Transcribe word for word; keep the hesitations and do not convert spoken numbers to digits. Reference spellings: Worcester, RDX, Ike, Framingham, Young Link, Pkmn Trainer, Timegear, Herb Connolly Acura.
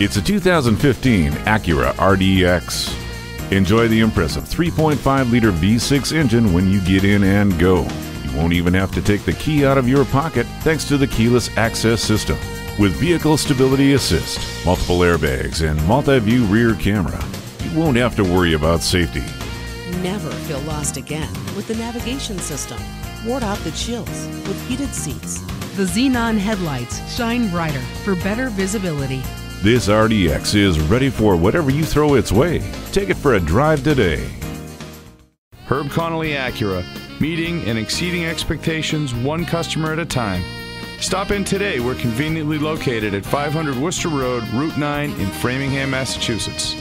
It's a two thousand fifteen Acura R D X. Enjoy the impressive three point five liter V six engine when you get in and go. You won't even have to take the key out of your pocket thanks to the keyless access system. With vehicle stability assist, multiple airbags, and multi-view rear camera, you won't have to worry about safety. Never feel lost again with the navigation system. Ward off the chills with heated seats. The xenon headlights shine brighter for better visibility. This R D X is ready for whatever you throw its way. Take it for a drive today. Herb Connolly Acura, meeting and exceeding expectations one customer at a time. Stop in today. We're conveniently located at five hundred Worcester Road, Route nine in Framingham, Massachusetts.